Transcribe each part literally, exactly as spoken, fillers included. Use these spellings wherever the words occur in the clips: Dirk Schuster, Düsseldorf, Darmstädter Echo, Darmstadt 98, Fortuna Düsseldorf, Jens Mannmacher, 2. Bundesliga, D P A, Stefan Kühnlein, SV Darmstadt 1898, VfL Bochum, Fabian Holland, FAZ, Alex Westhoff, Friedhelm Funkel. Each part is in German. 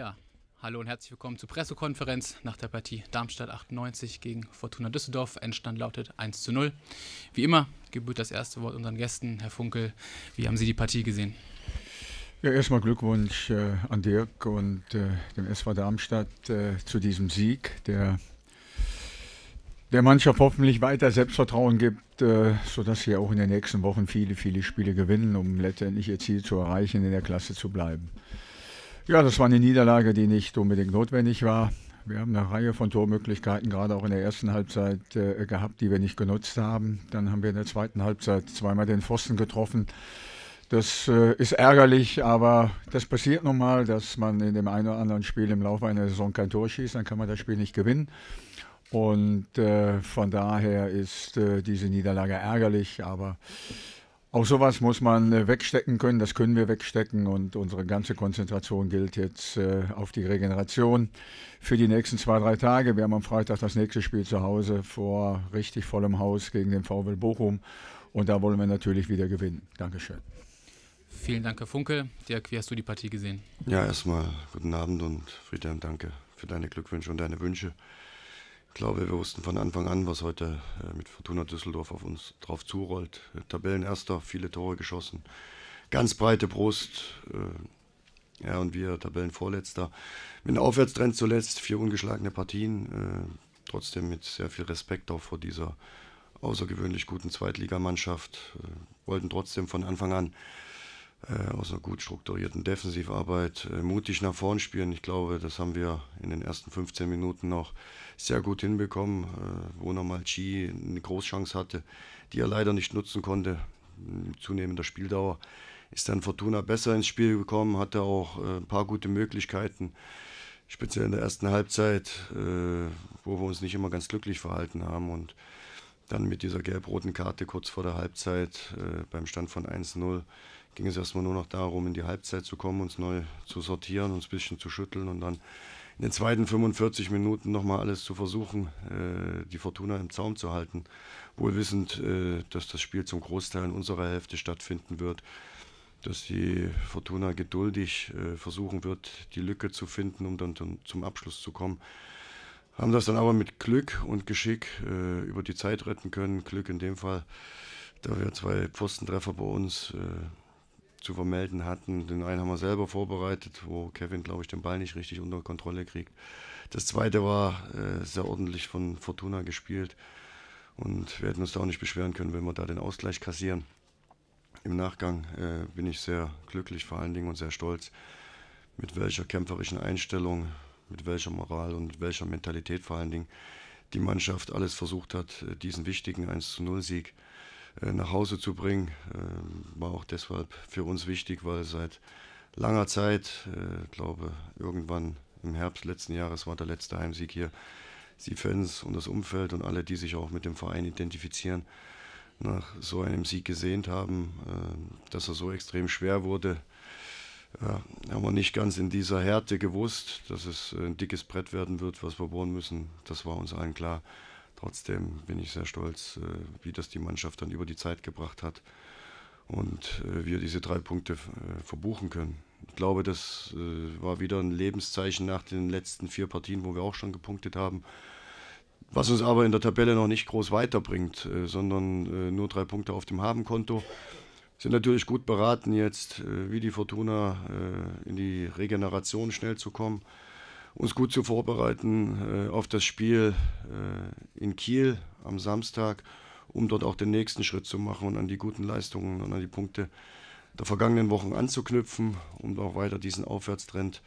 Ja, hallo und herzlich willkommen zur Pressekonferenz nach der Partie Darmstadt achtundneunzig gegen Fortuna Düsseldorf. Endstand lautet eins zu null. Wie immer gebührt das erste Wort unseren Gästen. Herr Funkel, wie haben Sie die Partie gesehen? Ja, erstmal Glückwunsch äh, an Dirk und äh, dem S V Darmstadt äh, zu diesem Sieg, der der Mannschaft hoffentlich weiter Selbstvertrauen gibt, äh, sodass sie auch in den nächsten Wochen viele, viele Spiele gewinnen, um letztendlich ihr Ziel zu erreichen, in der Klasse zu bleiben. Ja, das war eine Niederlage, die nicht unbedingt notwendig war. Wir haben eine Reihe von Tormöglichkeiten, gerade auch in der ersten Halbzeit, äh, gehabt, die wir nicht genutzt haben. Dann haben wir in der zweiten Halbzeit zweimal den Pfosten getroffen. Das äh, ist ärgerlich, aber das passiert nun mal, dass man in dem einen oder anderen Spiel im Laufe einer Saison kein Tor schießt, dann kann man das Spiel nicht gewinnen. Und äh, von daher ist äh, diese Niederlage ärgerlich, aber auch sowas muss man äh, wegstecken können, das können wir wegstecken und unsere ganze Konzentration gilt jetzt äh, auf die Regeneration für die nächsten zwei, drei Tage. Wir haben am Freitag das nächste Spiel zu Hause vor richtig vollem Haus gegen den VfL Bochum und da wollen wir natürlich wieder gewinnen. Dankeschön. Vielen Dank, Herr Funkel. Dirk, wie hast du die Partie gesehen? Ja, erstmal guten Abend und Friedhelm, danke für deine Glückwünsche und deine Wünsche. Ich glaube, wir wussten von Anfang an, was heute mit Fortuna Düsseldorf auf uns drauf zurollt. Tabellenerster, viele Tore geschossen, ganz breite Brust. Ja, und wir Tabellenvorletzter. Mit einem Aufwärtstrend zuletzt, vier ungeschlagene Partien. Trotzdem mit sehr viel Respekt auch vor dieser außergewöhnlich guten Zweitligamannschaft. Wollten trotzdem von Anfang an aus einer gut strukturierten Defensivarbeit mutig nach vorn spielen. Ich glaube, das haben wir in den ersten fünfzehn Minuten noch sehr gut hinbekommen, wo nochmal Chi eine Großchance hatte, die er leider nicht nutzen konnte. Mit zunehmender Spieldauer ist dann Fortuna besser ins Spiel gekommen, hatte auch ein paar gute Möglichkeiten, speziell in der ersten Halbzeit, wo wir uns nicht immer ganz glücklich verhalten haben und dann mit dieser gelb-roten Karte kurz vor der Halbzeit beim Stand von eins zu null ging es erstmal nur noch darum, in die Halbzeit zu kommen, uns neu zu sortieren, uns ein bisschen zu schütteln und dann in den zweiten fünfundvierzig Minuten nochmal alles zu versuchen, äh, die Fortuna im Zaum zu halten. Wohl wissend, äh, dass das Spiel zum Großteil in unserer Hälfte stattfinden wird, dass die Fortuna geduldig äh, versuchen wird, die Lücke zu finden, um dann zum Abschluss zu kommen. Haben das dann aber mit Glück und Geschick äh, über die Zeit retten können. Glück in dem Fall, da wir zwei Pfostentreffer bei uns äh, zu vermelden hatten. Den einen haben wir selber vorbereitet, wo Kevin, glaube ich, den Ball nicht richtig unter Kontrolle kriegt. Das zweite war äh, sehr ordentlich von Fortuna gespielt und wir hätten uns da auch nicht beschweren können, wenn wir da den Ausgleich kassieren. Im Nachgang äh, bin ich sehr glücklich vor allen Dingen und sehr stolz, mit welcher kämpferischen Einstellung, mit welcher Moral und mit welcher Mentalität vor allen Dingen die Mannschaft alles versucht hat, diesen wichtigen eins zu null Sieg nach Hause zu bringen. War auch deshalb für uns wichtig, weil seit langer Zeit, ich glaube irgendwann im Herbst letzten Jahres war der letzte Heimsieg hier, die Fans und das Umfeld und alle, die sich auch mit dem Verein identifizieren, nach so einem Sieg gesehnt haben, dass er so extrem schwer wurde. Ja, haben wir nicht ganz in dieser Härte gewusst, dass es ein dickes Brett werden wird, was wir bohren müssen. Das war uns allen klar. Trotzdem bin ich sehr stolz, wie das die Mannschaft dann über die Zeit gebracht hat und wir diese drei Punkte verbuchen können. Ich glaube, das war wieder ein Lebenszeichen nach den letzten vier Partien, wo wir auch schon gepunktet haben. Was uns aber in der Tabelle noch nicht groß weiterbringt, sondern nur drei Punkte auf dem Habenkonto. Sind natürlich gut beraten jetzt, wie die Fortuna, in die Regeneration schnell zu kommen, uns gut zu vorbereiten äh, auf das Spiel äh, in Kiel am Samstag, um dort auch den nächsten Schritt zu machen und an die guten Leistungen und an die Punkte der vergangenen Wochen anzuknüpfen, um auch weiter diesen Aufwärtstrend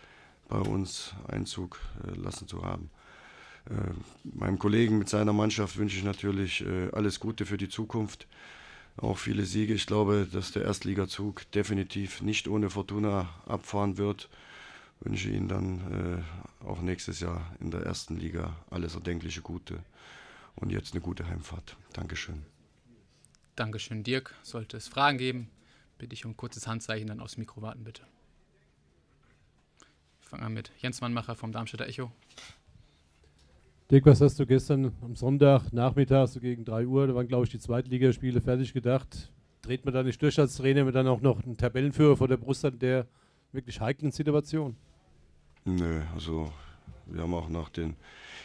bei uns Einzug äh, lassen zu haben. Äh, meinem Kollegen mit seiner Mannschaft wünsche ich natürlich äh, alles Gute für die Zukunft, auch viele Siege. Ich glaube, dass der Erstligazug definitiv nicht ohne Fortuna abfahren wird. Ich wünsche Ihnen dann äh, auch nächstes Jahr in der ersten Liga alles erdenkliche Gute und jetzt eine gute Heimfahrt. Dankeschön. Dankeschön, Dirk. Sollte es Fragen geben, bitte ich um ein kurzes Handzeichen, dann aufs Mikro warten, bitte. Wir fangen an mit Jens Mannmacher vom Darmstädter Echo. Dirk, was hast du gestern am Sonntag Nachmittag so gegen drei Uhr, da waren, glaube ich, die Zweitligaspiele fertig gedacht. Dreht man da nicht durch als Trainer, wenn man dann auch noch einen Tabellenführer vor der Brust hat, der wirklich heiklen Situation? Nö, also wir haben auch nach den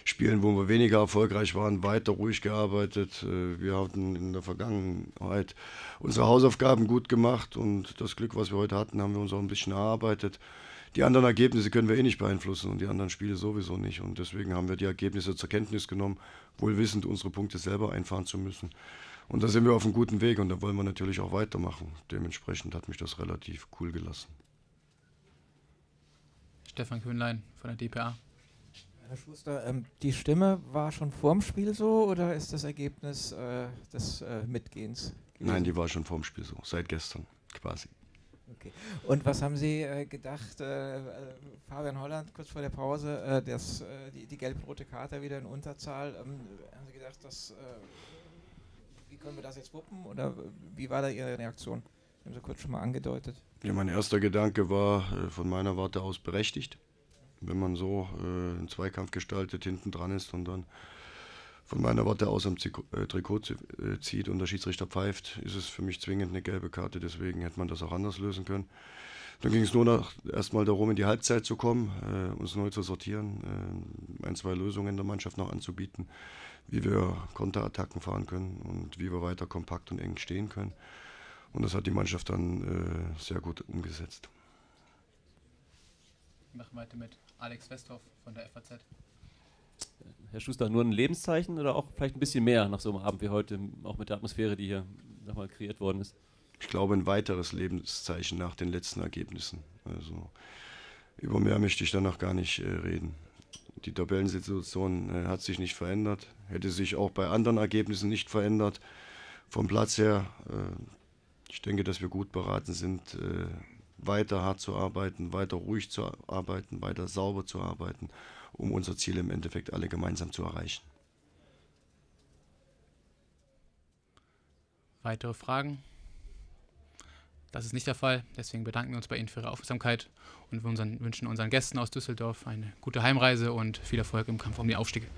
Spielen, wo wir weniger erfolgreich waren, weiter ruhig gearbeitet. Wir hatten in der Vergangenheit unsere Hausaufgaben gut gemacht und das Glück, was wir heute hatten, haben wir uns auch ein bisschen erarbeitet. Die anderen Ergebnisse können wir eh nicht beeinflussen und die anderen Spiele sowieso nicht. Und deswegen haben wir die Ergebnisse zur Kenntnis genommen, wohl wissend, unsere Punkte selber einfahren zu müssen. Und da sind wir auf einem guten Weg und da wollen wir natürlich auch weitermachen. Dementsprechend hat mich das relativ cool gelassen. Stefan Kühnlein von der D P A. Herr Schuster, ähm, die Stimme war schon vorm Spiel so oder ist das Ergebnis äh, des äh, Mitgehens gewesen? Nein, die war schon vorm Spiel so, seit gestern quasi. Okay. Und was haben Sie äh, gedacht, äh, Fabian Holland kurz vor der Pause, äh, das, äh, die, die gelb-rote Karte wieder in Unterzahl, ähm, haben Sie gedacht, dass, äh, wie können wir das jetzt wuppen oder wie war da Ihre Reaktion? Sie haben Sie kurz schon mal angedeutet. Ja, mein erster Gedanke war äh, von meiner Warte aus berechtigt, wenn man so äh, einen Zweikampf gestaltet, hinten dran ist und dann von meiner Warte aus am Ziko, äh, Trikot äh, zieht und der Schiedsrichter pfeift, ist es für mich zwingend eine gelbe Karte, deswegen hätte man das auch anders lösen können. Dann ging es nur noch erstmal darum, in die Halbzeit zu kommen, äh, uns neu zu sortieren, äh, ein, zwei Lösungen der Mannschaft noch anzubieten, wie wir Konterattacken fahren können und wie wir weiter kompakt und eng stehen können. Und das hat die Mannschaft dann äh, sehr gut umgesetzt. Ich mache weiter mit Alex Westhoff von der F A Z. Herr Schuster, nur ein Lebenszeichen oder auch vielleicht ein bisschen mehr nach so einem Abend wie heute, auch mit der Atmosphäre, die hier nochmal kreiert worden ist? Ich glaube, ein weiteres Lebenszeichen nach den letzten Ergebnissen. Also über mehr möchte ich danach gar nicht äh, reden. Die Tabellensituation äh, hat sich nicht verändert, hätte sich auch bei anderen Ergebnissen nicht verändert. Vom Platz her, äh, ich denke, dass wir gut beraten sind, äh, weiter hart zu arbeiten, weiter ruhig zu arbeiten, weiter sauber zu arbeiten, um unser Ziel im Endeffekt alle gemeinsam zu erreichen. Weitere Fragen? Das ist nicht der Fall, deswegen bedanken wir uns bei Ihnen für Ihre Aufmerksamkeit und wir unseren, wünschen unseren Gästen aus Düsseldorf eine gute Heimreise und viel Erfolg im Kampf um die Aufstiege.